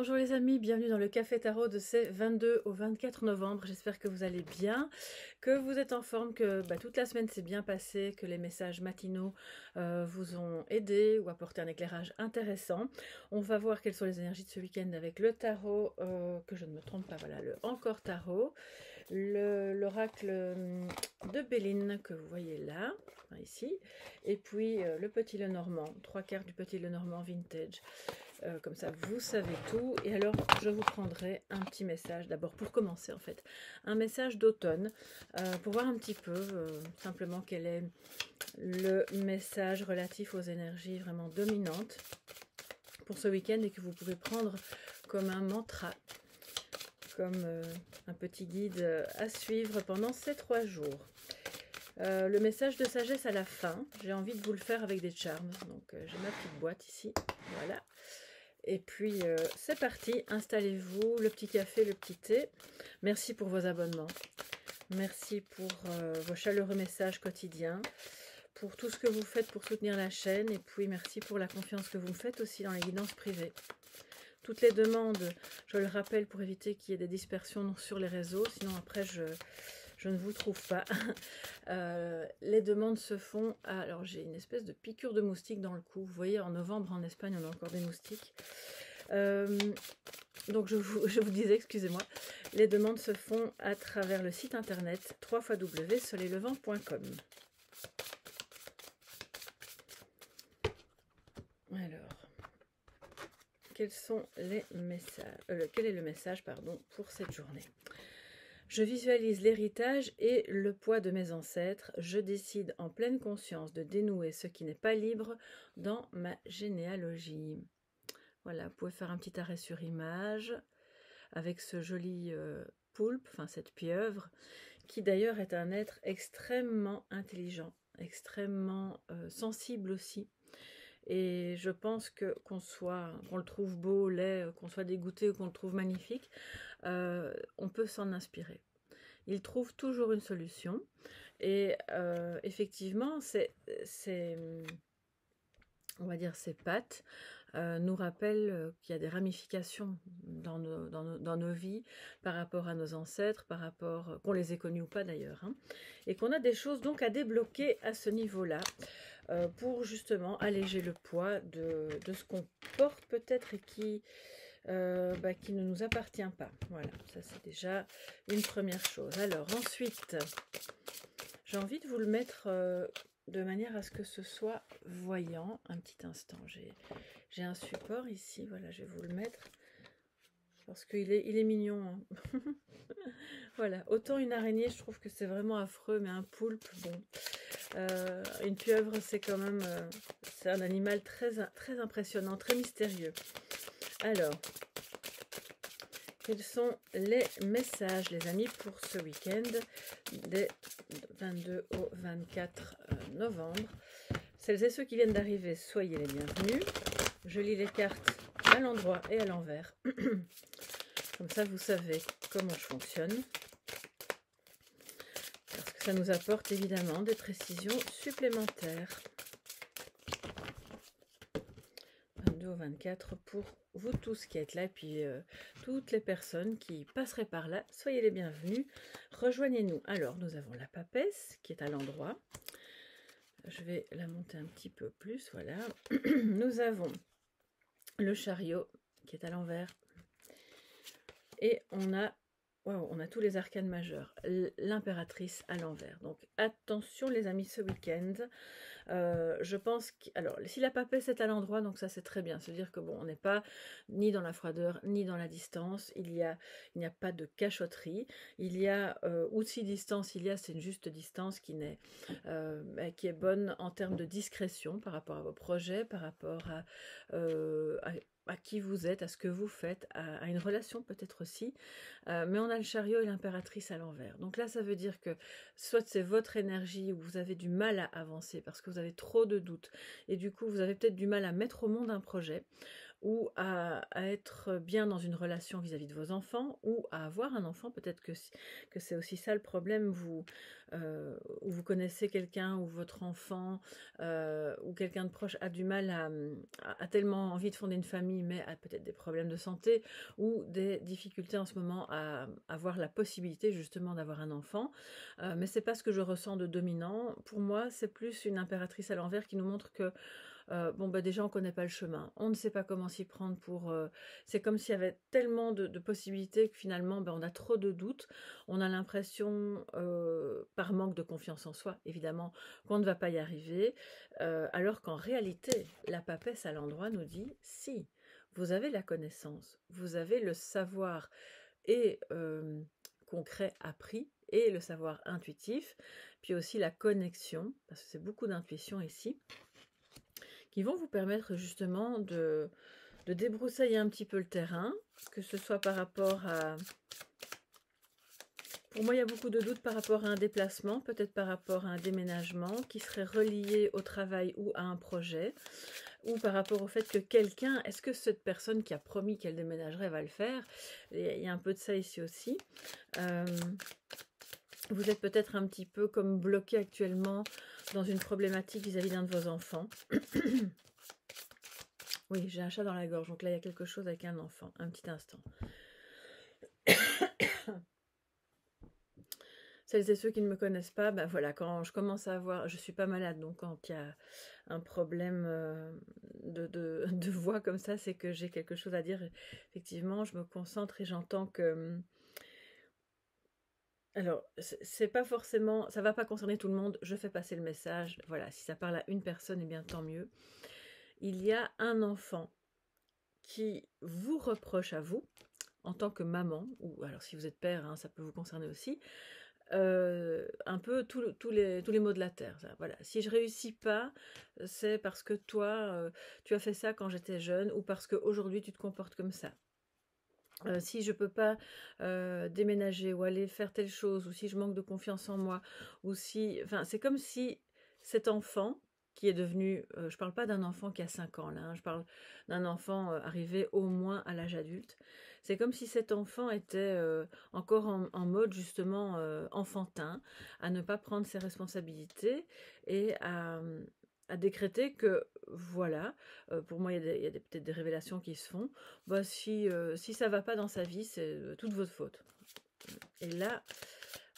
Bonjour les amis, bienvenue dans le Café Tarot de ces 22 au 24 novembre. J'espère que vous allez bien, que vous êtes en forme, que toute la semaine s'est bien passée, que les messages matinaux vous ont aidé ou apporté un éclairage intéressant. On va voir quelles sont les énergies de ce week-end avec le tarot, que je ne me trompe pas, voilà, le Encore Tarot, l'oracle de Béline que vous voyez là, ici, et puis le Petit Lenormand, 3 cartes du Petit Lenormand Vintage. Comme ça vous savez tout. Et alors je vous prendrai un petit message d'abord pour commencer, en fait un message d'automne pour voir un petit peu simplement quel est le message relatif aux énergies vraiment dominantes pour ce week-end et que vous pouvez prendre comme un mantra, comme un petit guide à suivre pendant ces 3 jours. Le message de sagesse à la fin, j'ai envie de vous le faire avec des charmes, donc j'ai ma petite boîte ici, voilà. Et puis c'est parti, installez-vous, le petit café, le petit thé. Merci pour vos abonnements, merci pour vos chaleureux messages quotidiens, pour tout ce que vous faites pour soutenir la chaîne, et puis merci pour la confiance que vous me faites aussi dans les guidances privées. Toutes les demandes, je le rappelle, pour éviter qu'il y ait des dispersions sur les réseaux, sinon après je ne vous trouve pas. Les demandes se font... Alors, j'ai une espèce de piqûre de moustique dans le cou. Vous voyez, en novembre, en Espagne, on a encore des moustiques. Donc, je vous disais, excusez-moi, les demandes se font à travers le site internet www.soleilslevants.com. Alors, quels sont les messages, quel est le message, pardon, pour cette journée ? Je visualise l'héritage et le poids de mes ancêtres. Je décide en pleine conscience de dénouer ce qui n'est pas libre dans ma généalogie. Voilà, vous pouvez faire un petit arrêt sur image avec ce joli poulpe, enfin cette pieuvre, qui d'ailleurs est un être extrêmement intelligent, extrêmement sensible aussi. Et je pense que qu'on le trouve beau, laid, qu'on soit dégoûté ou qu'on le trouve magnifique, on peut s'en inspirer. Il trouve toujours une solution. Et effectivement, on va dire ces pattes nous rappellent qu'il y a des ramifications dans nos vies par rapport à nos ancêtres, par rapport qu'on les ait connus ou pas d'ailleurs, hein, et qu'on a des choses donc à débloquer à ce niveau-là. Pour justement alléger le poids de ce qu'on porte peut-être et qui ne nous appartient pas. Voilà, ça c'est déjà une première chose. Alors ensuite, j'ai envie de vous le mettre de manière à ce que ce soit voyant. Un petit instant, j'ai un support ici, voilà, je vais vous le mettre. Parce qu'il est mignon, hein. Voilà, autant une araignée, je trouve que c'est vraiment affreux, mais un poulpe, bon. Une pieuvre, c'est quand même c'est un animal très, très impressionnant, très mystérieux. Alors, quels sont les messages, les amis, pour ce week-end des 22 au 24 novembre? Celles et ceux qui viennent d'arriver, soyez les bienvenus. Je lis les cartes à l'endroit et à l'envers. Comme ça, vous savez comment je fonctionne. Parce que ça nous apporte évidemment des précisions supplémentaires. 22 au 24 pour vous tous qui êtes là. Et puis, toutes les personnes qui passeraient par là, soyez les bienvenus. Rejoignez-nous. Alors, nous avons la papesse qui est à l'endroit. Je vais la monter un petit peu plus. Voilà. Nous avons le chariot qui est à l'envers. Et on a tous les arcanes majeurs, l'impératrice à l'envers. Donc attention les amis ce week-end. Je pense que, alors si la papesse est à l'endroit, donc ça c'est très bien. C'est-à-dire que bon, on n'est pas ni dans la froideur ni dans la distance. Il n'y a pas de cachotterie. Il y a aussi distance. C'est une juste distance qui est bonne en termes de discrétion par rapport à vos projets, par rapport à qui vous êtes, à ce que vous faites, à une relation peut-être aussi, mais on a le chariot et l'impératrice à l'envers. Donc là, ça veut dire que soit c'est votre énergie où vous avez du mal à avancer parce que vous avez trop de doutes et du coup, vous avez peut-être du mal à mettre au monde un projet, ou à être bien dans une relation vis-à-vis de vos enfants, ou à avoir un enfant. Peut-être que c'est aussi ça le problème, où vous connaissez quelqu'un, ou votre enfant, ou quelqu'un de proche a du mal à tellement envie de fonder une famille, mais a peut-être des problèmes de santé, ou des difficultés en ce moment à avoir la possibilité justement d'avoir un enfant. Mais c'est pas ce que je ressens de dominant. Pour moi, c'est plus une impératrice à l'envers qui nous montre que bon, bah déjà, on ne connaît pas le chemin, on ne sait pas comment s'y prendre pour... c'est comme s'il y avait tellement de possibilités que finalement, bah, on a trop de doutes, on a l'impression, par manque de confiance en soi, évidemment, qu'on ne va pas y arriver, alors qu'en réalité, la papesse à l'endroit nous dit, si, vous avez la connaissance, vous avez le savoir et concret appris, et le savoir intuitif, puis aussi la connexion, parce que c'est beaucoup d'intuition ici, qui vont vous permettre justement de débroussailler un petit peu le terrain, que ce soit par rapport à... Pour moi, il y a beaucoup de doutes par rapport à un déplacement, peut-être par rapport à un déménagement qui serait relié au travail ou à un projet, ou par rapport au fait que quelqu'un... Est-ce que cette personne qui a promis qu'elle déménagerait va le faire? Il y a un peu de ça ici aussi. Vous êtes peut-être un petit peu comme bloqué actuellement dans une problématique vis-à-vis d'un de vos enfants. Oui, j'ai un chat dans la gorge, donc là, il y a quelque chose avec un enfant. Un petit instant. Celles et ceux qui ne me connaissent pas, ben voilà, quand je commence à avoir... Je ne suis pas malade, donc quand il y a un problème de voix comme ça, c'est que j'ai quelque chose à dire. Effectivement, je me concentre et j'entends que... Alors, c'est pas forcément, ça va pas concerner tout le monde, je fais passer le message, voilà, si ça parle à une personne, eh bien tant mieux. Il y a un enfant qui vous reproche à vous, en tant que maman, ou alors si vous êtes père, hein, ça peut vous concerner aussi, un peu tous les maux de la terre. Ça, voilà. Si je réussis pas, c'est parce que toi, tu as fait ça quand j'étais jeune, ou parce qu'aujourd'hui tu te comportes comme ça. Si je ne peux pas déménager ou aller faire telle chose, ou si je manque de confiance en moi, ou si... Enfin, c'est comme si cet enfant qui est devenu... je ne parle pas d'un enfant qui a 5 ans, là, hein, je parle d'un enfant arrivé au moins à l'âge adulte. C'est comme si cet enfant était encore en mode justement enfantin, à ne pas prendre ses responsabilités et à décréter que, voilà, pour moi, il y a peut-être des révélations qui se font, bah, si ça ne va pas dans sa vie, c'est toute votre faute. Et là,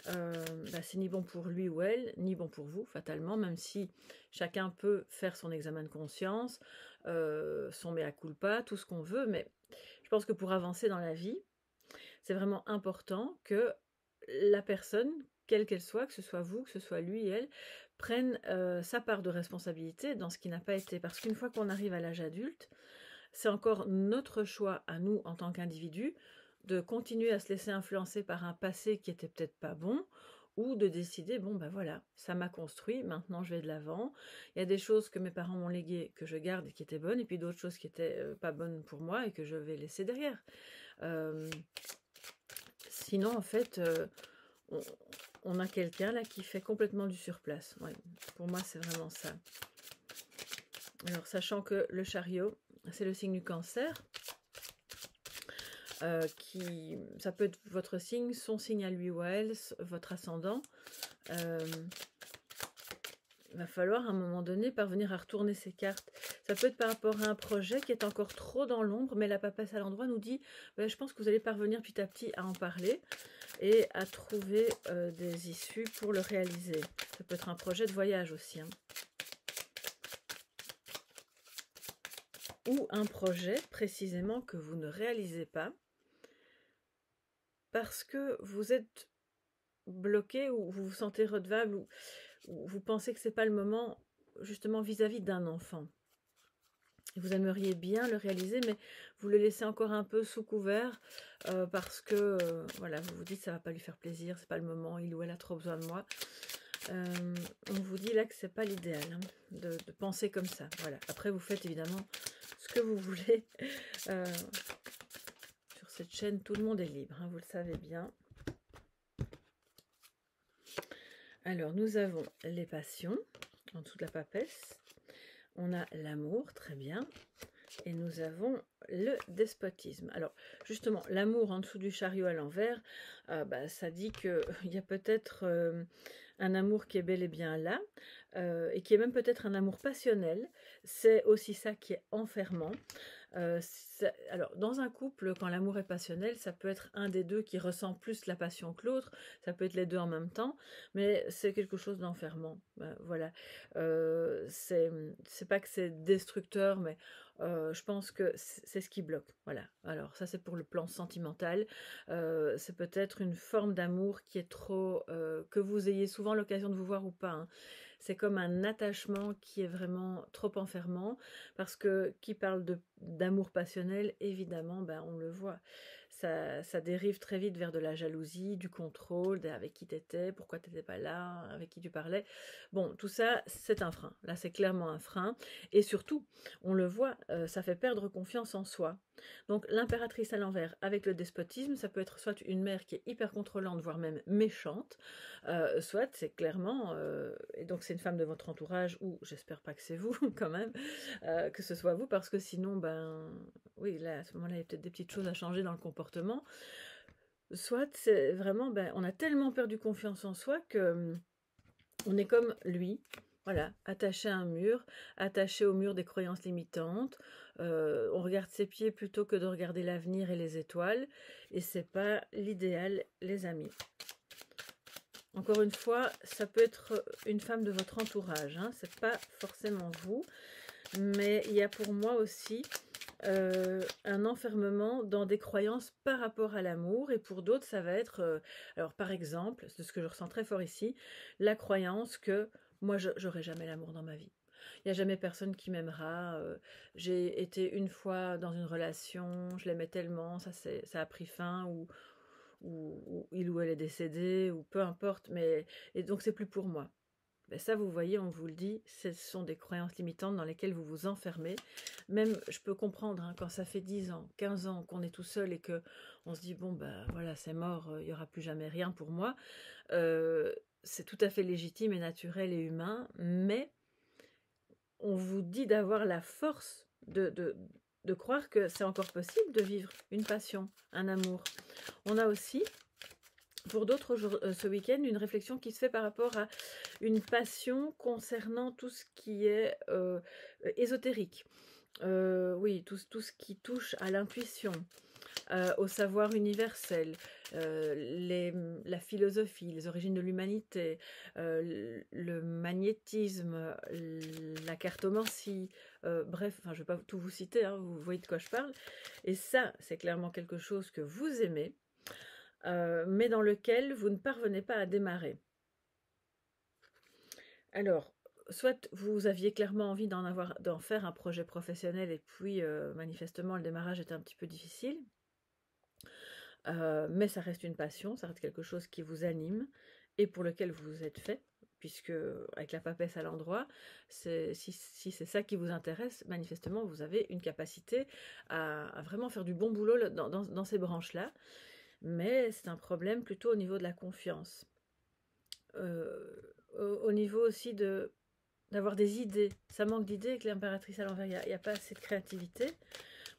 bah, c'est ni bon pour lui ou elle, ni bon pour vous, fatalement, même si chacun peut faire son examen de conscience, son mea culpa, tout ce qu'on veut, mais je pense que pour avancer dans la vie, c'est vraiment important que la personne, quelle qu'elle soit, que ce soit vous, que ce soit lui et elle, prennent sa part de responsabilité dans ce qui n'a pas été. Parce qu'une fois qu'on arrive à l'âge adulte, c'est encore notre choix à nous en tant qu'individus de continuer à se laisser influencer par un passé qui n'était peut-être pas bon, ou de décider, bon ben voilà, ça m'a construit, maintenant je vais de l'avant. Il y a des choses que mes parents m'ont léguées, que je garde et qui étaient bonnes, et puis d'autres choses qui n'étaient pas bonnes pour moi et que je vais laisser derrière. Sinon, en fait... On a quelqu'un là qui fait complètement du surplace. Ouais, pour moi, c'est vraiment ça. Alors, sachant que le chariot, c'est le signe du cancer, ça peut être votre signe, son signe à lui ou à elle, votre ascendant. Il va falloir à un moment donné parvenir à retourner ces cartes. Ça peut être par rapport à un projet qui est encore trop dans l'ombre, mais la papesse à l'endroit nous dit, bah, je pense que vous allez parvenir petit à petit à en parler et à trouver des issues pour le réaliser. Ça peut être un projet de voyage aussi, hein. Ou un projet précisément que vous ne réalisez pas parce que vous êtes bloqué ou vous vous sentez redevable ou vous pensez que c'est pas le moment justement vis-à-vis d'un enfant. Vous aimeriez bien le réaliser, mais vous le laissez encore un peu sous couvert parce que voilà, vous vous dites ça va pas lui faire plaisir, c'est pas le moment, il ou elle a trop besoin de moi. On vous dit là que c'est pas l'idéal, hein, de penser comme ça. Voilà. Après, vous faites évidemment ce que vous voulez. Sur cette chaîne, tout le monde est libre, hein, vous le savez bien. Alors, nous avons les passions en dessous de la papesse. On a l'amour, très bien. Et nous avons le despotisme. Alors, justement, l'amour en dessous du chariot à l'envers, ça dit qu'il y a peut-être un amour qui est bel et bien là, et qui est même peut-être un amour passionnel. C'est aussi ça qui est enfermant. Alors, dans un couple, quand l'amour est passionnel, ça peut être un des deux qui ressent plus la passion que l'autre, ça peut être les deux en même temps, mais c'est quelque chose d'enfermant. Voilà. C'est pas que c'est destructeur, mais je pense que c'est ce qui bloque. Voilà. Alors, ça, c'est pour le plan sentimental. C'est peut-être une forme d'amour qui est trop... que vous ayez souvent l'occasion de vous voir ou pas. Hein. C'est comme un attachement qui est vraiment trop enfermant, parce que qui parle d'amour passionnel, évidemment, on le voit. Ça dérive très vite vers de la jalousie, du contrôle, avec qui t'étais, pourquoi t'étais pas là, avec qui tu parlais. Bon, tout ça, c'est un frein. Là, c'est clairement un frein. Et surtout, on le voit, ça fait perdre confiance en soi. Donc, l'impératrice à l'envers, avec le despotisme, ça peut être soit une mère qui est hyper contrôlante, voire même méchante, soit c'est clairement, et donc c'est une femme de votre entourage, ou j'espère pas que c'est vous, quand même, que ce soit vous, parce que sinon, oui, là, à ce moment-là, il y a peut-être des petites choses à changer dans le comportement. Soit c'est vraiment, on a tellement perdu confiance en soi que on est comme lui, voilà, attaché à un mur, attaché au mur des croyances limitantes. On regarde ses pieds plutôt que de regarder l'avenir et les étoiles, et c'est pas l'idéal, les amis. Encore une fois, ça peut être une femme de votre entourage, hein, c'est pas forcément vous, mais il y a pour moi aussi un enfermement dans des croyances par rapport à l'amour, et pour d'autres ça va être, alors par exemple, c'est ce que je ressens très fort ici, la croyance que moi j'aurai jamais l'amour dans ma vie. Il n'y a jamais personne qui m'aimera, j'ai été une fois dans une relation, je l'aimais tellement, ça a pris fin, ou il ou elle est décédé, ou peu importe, mais, et donc c'est plus pour moi. Ça, vous voyez, on vous le dit, ce sont des croyances limitantes dans lesquelles vous vous enfermez. Même, je peux comprendre, hein, quand ça fait 10 ans, 15 ans qu'on est tout seul et qu'on se dit, bon, voilà, c'est mort, il n'y aura plus jamais rien pour moi. C'est tout à fait légitime et naturel et humain, mais on vous dit d'avoir la force de croire que c'est encore possible de vivre une passion, un amour. On a aussi... pour d'autres, ce week-end, une réflexion qui se fait par rapport à une passion concernant tout ce qui est ésotérique. Oui, tout ce qui touche à l'intuition, au savoir universel, la philosophie, les origines de l'humanité, le magnétisme, la cartomancie, bref, enfin, je ne vais pas tout vous citer, hein, vous voyez de quoi je parle. Et ça, c'est clairement quelque chose que vous aimez, mais dans lequel vous ne parvenez pas à démarrer. Alors, soit vous aviez clairement envie d'en faire un projet professionnel, et puis manifestement le démarrage était un petit peu difficile, mais ça reste une passion, ça reste quelque chose qui vous anime, et pour lequel vous vous êtes fait, puisque avec la papesse à l'endroit, si c'est ça qui vous intéresse, manifestement vous avez une capacité à vraiment faire du bon boulot dans ces branches-là. Mais c'est un problème plutôt au niveau de la confiance, au niveau aussi d'avoir des idées. Ça manque d'idées avec l'impératrice à l'envers, il n'y a pas assez de créativité.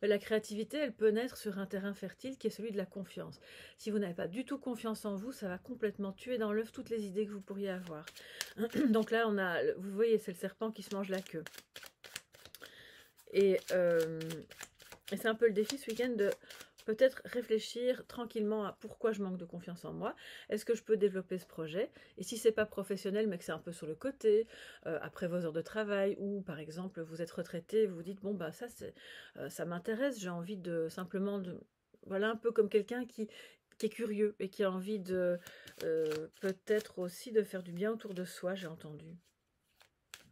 Mais la créativité, elle peut naître sur un terrain fertile qui est celui de la confiance. Si vous n'avez pas du tout confiance en vous, ça va complètement tuer dans l'œuf toutes les idées que vous pourriez avoir. Donc là, on a, vous voyez, c'est le serpent qui se mange la queue. Et c'est un peu le défi ce week-end de... peut-être réfléchir tranquillement à pourquoi je manque de confiance en moi. Est-ce que je peux développer ce projet? Et si ce n'est pas professionnel, mais que c'est un peu sur le côté, après vos heures de travail, ou par exemple, vous êtes retraité, vous vous dites, bon, ça, ça m'intéresse, j'ai envie de simplement... voilà, un peu comme quelqu'un qui est curieux et qui a envie de... peut-être aussi de faire du bien autour de soi, j'ai entendu.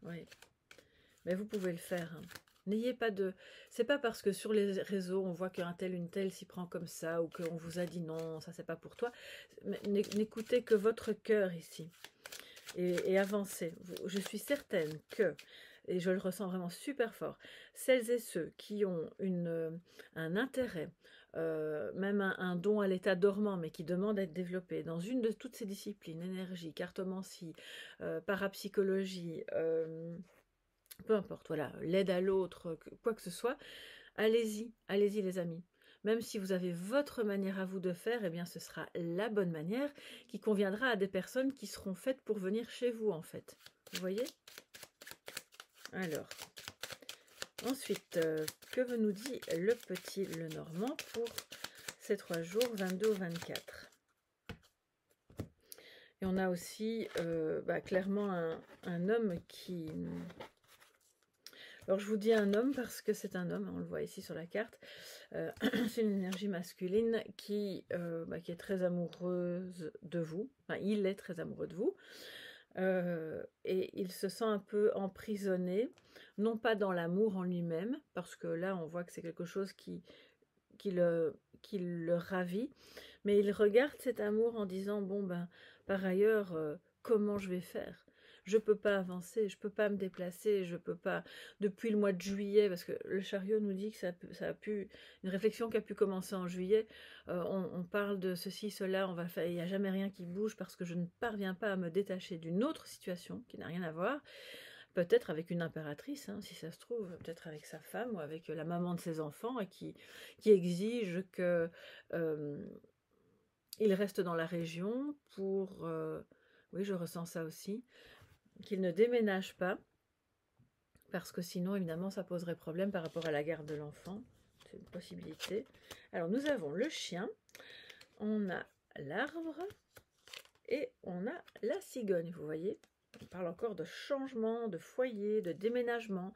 Oui. Mais vous pouvez le faire, hein. N'ayez pas de... C'est pas parce que sur les réseaux, on voit qu'un tel, une telle s'y prend comme ça, ou qu'on vous a dit non, ça c'est pas pour toi. N'écoutez que votre cœur ici. Et avancez. Je suis certaine que, et je le ressens vraiment super fort, celles et ceux qui ont un intérêt, même un don à l'état dormant, mais qui demande à être développé, dans une de toutes ces disciplines, énergie, cartomancie, parapsychologie... peu importe, voilà, l'aide à l'autre, quoi que ce soit, allez-y les amis. Même si vous avez votre manière à vous de faire, eh bien ce sera la bonne manière qui conviendra à des personnes qui seront faites pour venir chez vous en fait. Vous voyez? Alors, ensuite, que nous dit le petit Lenormand pour ces 3 jours, 22 au 24 ? Et on a aussi clairement un homme qui... Alors je vous dis un homme parce que c'est un homme, on le voit ici sur la carte. C'est une énergie masculine qui est très amoureuse de vous. Enfin, il est très amoureux de vous. Et il se sent un peu emprisonné, non pas dans l'amour en lui-même, parce que là on voit que c'est quelque chose qui le ravit, mais il regarde cet amour en disant, bon ben, par ailleurs, comment je vais faire? Je peux pas avancer, je peux pas me déplacer, je peux pas, depuis le mois de juillet, parce que le chariot nous dit que une réflexion qui a pu commencer en juillet, on parle de ceci, cela, on va faire, il n'y a jamais rien qui bouge parce que je ne parviens pas à me détacher d'une autre situation qui n'a rien à voir, peut-être avec une impératrice, hein, si ça se trouve, peut-être avec sa femme ou avec la maman de ses enfants et qui exige que il reste dans la région pour, oui je ressens ça aussi, qu'il ne déménage pas, parce que sinon, évidemment, ça poserait problème par rapport à la garde de l'enfant. C'est une possibilité. Alors, nous avons le chien, on a l'arbre et on a la cigogne, vous voyez. On parle encore de changement, de foyer, de déménagement.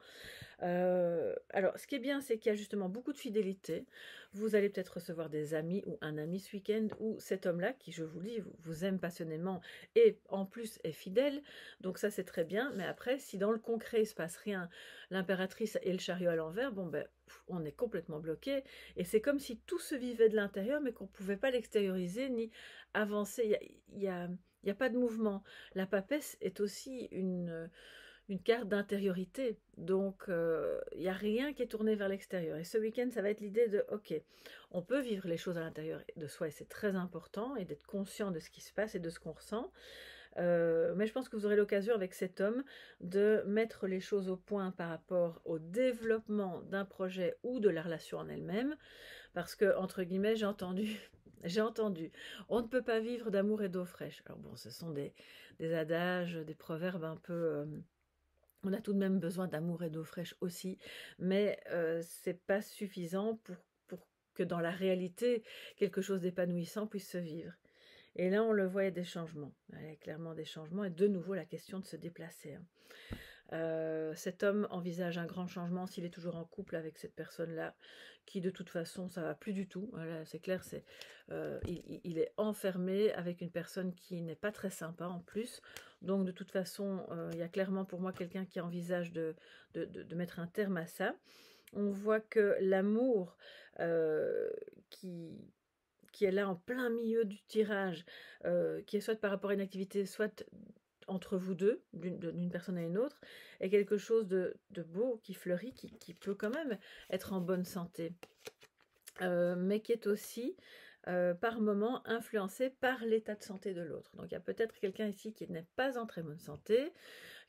Alors, ce qui est bien, c'est qu'il y a justement beaucoup de fidélité. Vous allez peut-être recevoir des amis ou un ami ce week-end, ou cet homme-là, qui, je vous le dis, vous aime passionnément et en plus est fidèle. Donc ça, c'est très bien. Mais après, si dans le concret, il ne se passe rien, l'impératrice et le chariot à l'envers, bon ben, on est complètement bloqué. Et c'est comme si tout se vivait de l'intérieur, mais qu'on ne pouvait pas l'extérioriser ni avancer. Il n'y a pas de mouvement. La papesse est aussi une carte d'intériorité, donc il n'y a rien qui est tourné vers l'extérieur. Et ce week-end, ça va être l'idée de, ok, on peut vivre les choses à l'intérieur de soi, et c'est très important, et d'être conscient de ce qui se passe et de ce qu'on ressent. Mais je pense que vous aurez l'occasion avec cet homme de mettre les choses au point par rapport au développement d'un projet ou de la relation en elle-même, parce que, entre guillemets, j'ai entendu, on ne peut pas vivre d'amour et d'eau fraîche. Alors bon, ce sont des adages, des proverbes un peu... on a tout de même besoin d'amour et d'eau fraîche aussi, mais c'est pas suffisant pour que dans la réalité, quelque chose d'épanouissant puisse se vivre. Et là, on le voit, il y a des changements. Il y a clairement des changements, et de nouveau la question de se déplacer. Cet homme envisage un grand changement s'il est toujours en couple avec cette personne-là, qui de toute façon, ça va plus du tout. Voilà, c'est clair, il est enfermé avec une personne qui n'est pas très sympa en plus. Donc de toute façon, il y a clairement pour moi quelqu'un qui envisage de mettre un terme à ça. On voit que l'amour qui est là en plein milieu du tirage, qui est soit par rapport à une activité, soit entre vous deux, d'une personne à une autre, est quelque chose de beau, qui fleurit, qui peut quand même être en bonne santé, mais qui est aussi par moment influencé par l'état de santé de l'autre. Donc il y a peut-être quelqu'un ici qui n'est pas en très bonne santé,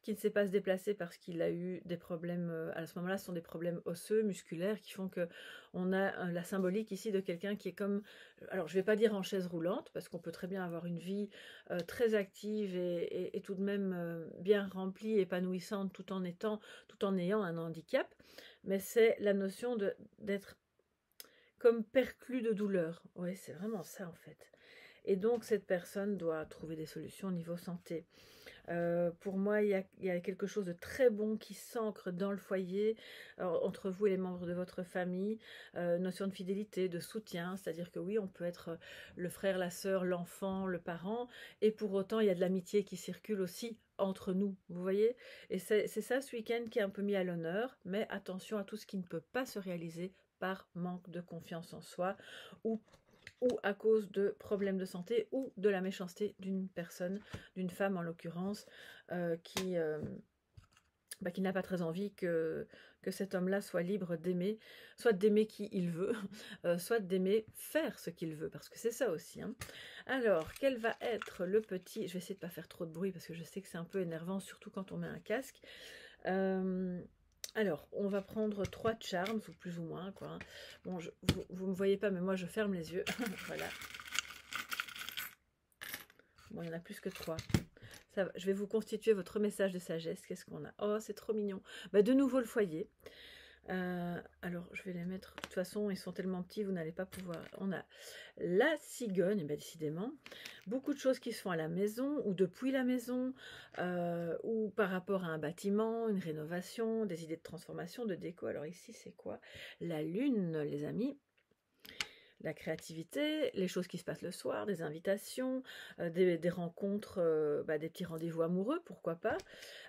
qui ne sait pas se déplacer parce qu'il a eu des problèmes, à ce moment-là ce sont des problèmes osseux, musculaires, qui font que on a la symbolique ici de quelqu'un qui est comme, alors je ne vais pas dire en chaise roulante, parce qu'on peut très bien avoir une vie très active et tout de même bien remplie, épanouissante, tout en ayant un handicap, mais c'est la notion d'être comme perclus de douleur. Oui, c'est vraiment ça en fait. Et donc cette personne doit trouver des solutions au niveau santé. Pour moi, il y a quelque chose de très bon qui s'ancre dans le foyer, entre vous et les membres de votre famille, notion de fidélité, de soutien, c'est-à-dire que oui, on peut être le frère, la sœur, l'enfant, le parent, et pour autant, il y a de l'amitié qui circule aussi entre nous, vous voyez. Et c'est ça ce week-end qui est un peu mis à l'honneur, mais attention à tout ce qui ne peut pas se réaliser par manque de confiance en soi, ou à cause de problèmes de santé, ou de la méchanceté d'une personne, d'une femme en l'occurrence, qui n'a pas très envie que cet homme-là soit libre d'aimer, soit d'aimer qui il veut, soit d'aimer faire ce qu'il veut, parce que c'est ça aussi, hein. Alors, quel va être le petit... Je vais essayer de ne pas faire trop de bruit, parce que je sais que c'est un peu énervant, surtout quand on met un casque. Alors, on va prendre 3 charms, ou plus ou moins, quoi. Bon, vous ne me voyez pas, mais moi, je ferme les yeux. Voilà. Bon, il y en a plus que 3. Ça va. Je vais vous constituer votre message de sagesse. Qu'est-ce qu'on a? Oh, c'est trop mignon. Bah, de nouveau, le foyer. Alors, je vais les mettre. De toute façon, ils sont tellement petits, vous n'allez pas pouvoir. On a la cigogne, ben, décidément. Beaucoup de choses qui se font à la maison ou depuis la maison, ou par rapport à un bâtiment, une rénovation, des idées de transformation, de déco. Alors ici, c'est quoi? La lune, les amis. La créativité, les choses qui se passent le soir, des invitations, des rencontres, des petits rendez-vous amoureux, pourquoi pas.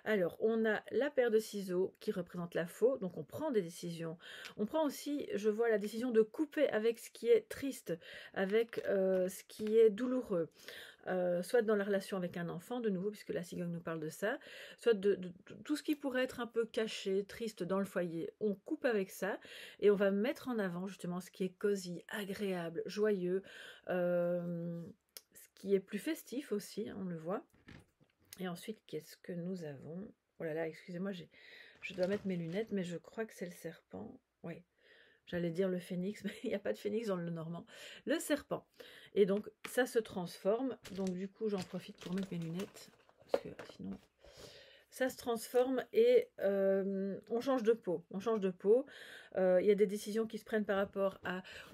Alors, on a la paire de ciseaux qui représente la faux, donc on prend des décisions. On prend aussi, je vois, la décision de couper avec ce qui est triste, avec ce qui est douloureux. Soit dans la relation avec un enfant, de nouveau, puisque la cigogne nous parle de ça, soit de tout ce qui pourrait être un peu caché, triste dans le foyer. On coupe avec ça et on va mettre en avant justement ce qui est cosy, agréable, joyeux, ce qui est plus festif aussi, hein, on le voit. Et ensuite, qu'est-ce que nous avons? Oh là là, excusez-moi, je dois mettre mes lunettes, mais je crois que c'est le serpent. Oui. J'allais dire le phénix, mais il n'y a pas de phénix dans le Lenormand. Le serpent. Et donc, ça se transforme. Donc, du coup, j'en profite pour mettre mes lunettes. Parce que sinon, ça se transforme et on change de peau. On change de peau. Il y a des décisions qui se prennent par rapport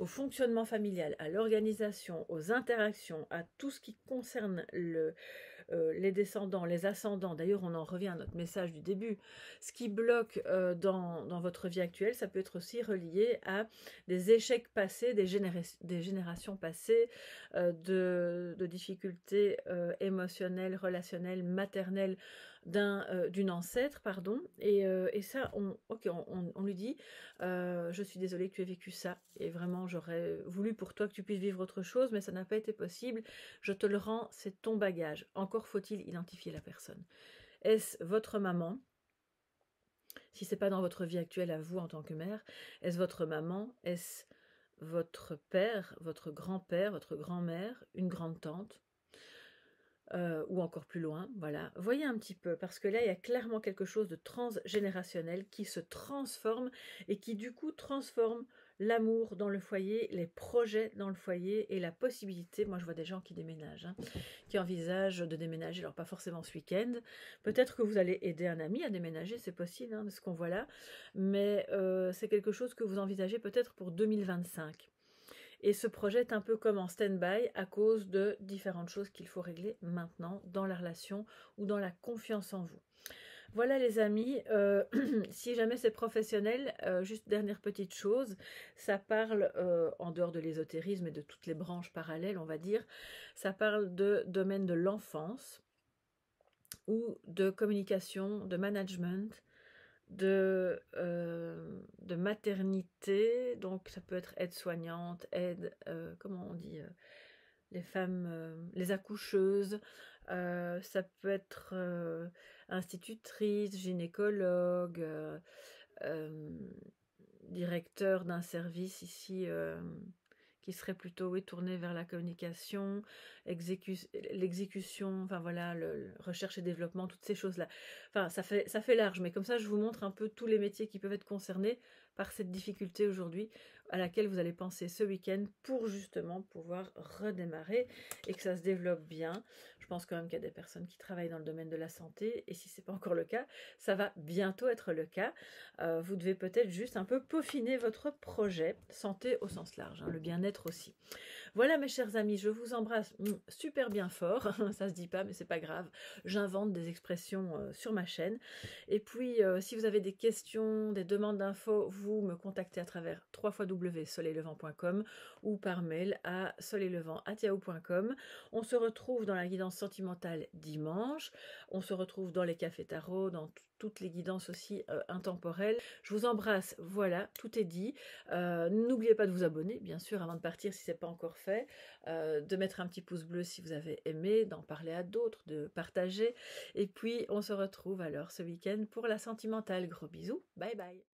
au fonctionnement familial, à l'organisation, aux interactions, à tout ce qui concerne les descendants, les ascendants. D'ailleurs, on en revient à notre message du début. Ce qui bloque dans votre vie actuelle, ça peut être aussi relié à des échecs passés, des générations passées, de difficultés émotionnelles, relationnelles, maternelles d'une ancêtre, pardon. Et ça, on lui dit, je suis désolée que tu aies vécu ça. Et vraiment, j'aurais voulu pour toi que tu puisses vivre autre chose, mais ça n'a pas été possible. Je te le rends, c'est ton bagage. Encore faut-il identifier la personne. Est-ce votre maman? Si ce n'est pas dans votre vie actuelle à vous en tant que mère, est-ce votre maman? Est-ce votre père, votre grand-mère, une grande-tante? Ou encore plus loin, voilà. Voyez un petit peu, parce que là, il y a clairement quelque chose de transgénérationnel qui se transforme et qui, du coup, transforme l'amour dans le foyer, les projets dans le foyer et la possibilité. Moi, je vois des gens qui déménagent, hein, qui envisagent de déménager, alors pas forcément ce week-end. Peut-être que vous allez aider un ami à déménager, c'est possible, hein, de ce qu'on voit là, mais c'est quelque chose que vous envisagez peut-être pour 2025. Et ce projet est un peu comme en stand-by à cause de différentes choses qu'il faut régler maintenant dans la relation ou dans la confiance en vous. Voilà les amis, si jamais c'est professionnel, juste dernière petite chose, ça parle, en dehors de l'ésotérisme et de toutes les branches parallèles, on va dire, ça parle de domaine de l'enfance ou de communication, de management, de maternité, donc ça peut être aide-soignante, comment on dit, les femmes, les accoucheuses, ça peut être institutrice, gynécologue, directeur d'un service ici qui serait plutôt, oui, tourné vers la communication, l'exécution, enfin voilà, le recherche et développement, toutes ces choses-là. Enfin, ça fait large, mais comme ça, je vous montre un peu tous les métiers qui peuvent être concernés par cette difficulté aujourd'hui, à laquelle vous allez penser ce week-end pour justement pouvoir redémarrer et que ça se développe bien. Je pense quand même qu'il y a des personnes qui travaillent dans le domaine de la santé, et si ce n'est pas encore le cas, ça va bientôt être le cas. Vous devez peut-être juste un peu peaufiner votre projet, santé au sens large, hein, le bien-être aussi. Voilà mes chers amis, je vous embrasse super bien fort, ça se dit pas mais c'est pas grave, j'invente des expressions sur ma chaîne. Et puis si vous avez des questions, des demandes d'infos, vous me contactez à travers www.soleilslevants.com ou par mail à soleilslevants@yahoo.com. On se retrouve dans la guidance sentimentale dimanche, on se retrouve dans les cafés tarot, dans toutes les guidances aussi intemporelles. Je vous embrasse, voilà, tout est dit. N'oubliez pas de vous abonner, bien sûr, avant de partir si ce n'est pas encore fait, de mettre un petit pouce bleu si vous avez aimé, d'en parler à d'autres, de partager. Et puis, on se retrouve alors ce week-end pour la sentimentale. Gros bisous, bye bye.